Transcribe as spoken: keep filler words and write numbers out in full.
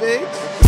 perfect.